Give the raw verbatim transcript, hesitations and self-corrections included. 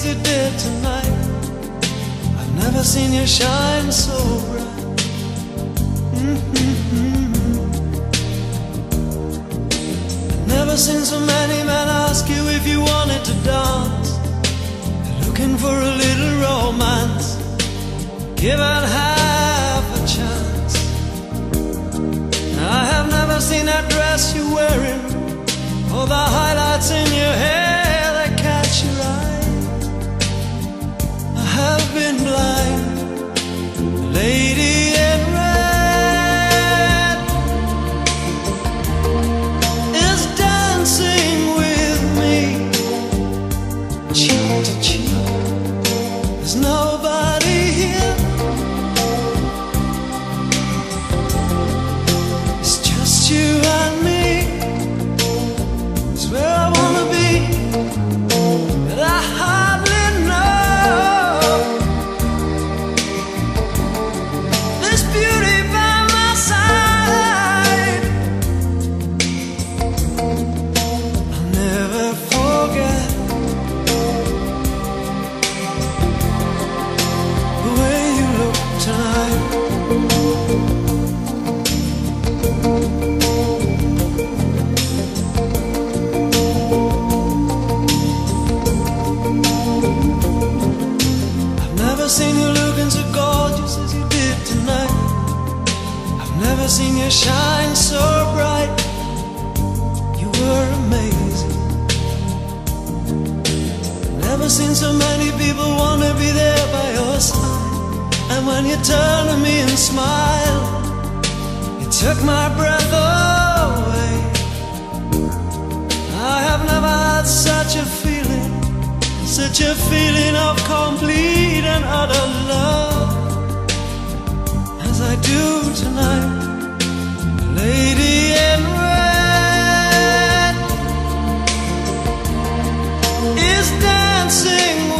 as you did tonight. I've never seen you shine so bright. Mm-hmm-hmm. I've never seen so many men ask you if you wanted to dance. They're looking for a little romance. Give it half a chance. I have never seen that dress you're wearing, or the highlights in your hair that catch your eye. I have been blind, lady in red is dancing with me, cheek to cheek. There's nobody here. It's just you and me. Seen you shine so bright. You were amazing. Never seen so many people want to be there by your side. And when you turn to me and smile, it took my breath away. I have never had such a feeling, such a feeling of complete and utter love as I do tonight. Lady in red is dancing.